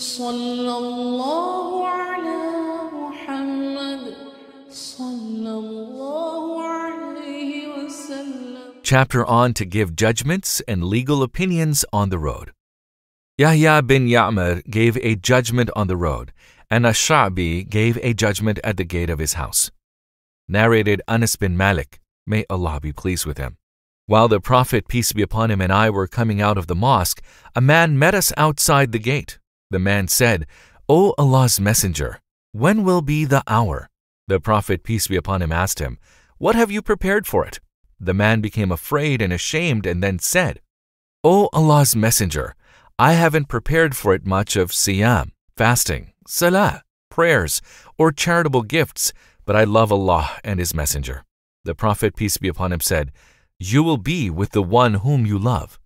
Sallallahu ala Muhammad, sallallahu alayhi wa sallam. Chapter on to give judgments and legal opinions on the road. Yahya bin Ya'mar gave a judgment on the road, and Ash-Shaabi gave a judgment at the gate of his house. Narrated Anas bin Malik, may Allah be pleased with him. While the Prophet, peace be upon him, and I were coming out of the mosque, a man met us outside the gate. The man said, "O Allah's Messenger, when will be the hour?" The Prophet, peace be upon him, asked him, "What have you prepared for it?" The man became afraid and ashamed and then said, "O Allah's Messenger, I haven't prepared for it much of siyam, fasting, salah, prayers, or charitable gifts, but I love Allah and His Messenger." The Prophet, peace be upon him, said, "You will be with the one whom you love."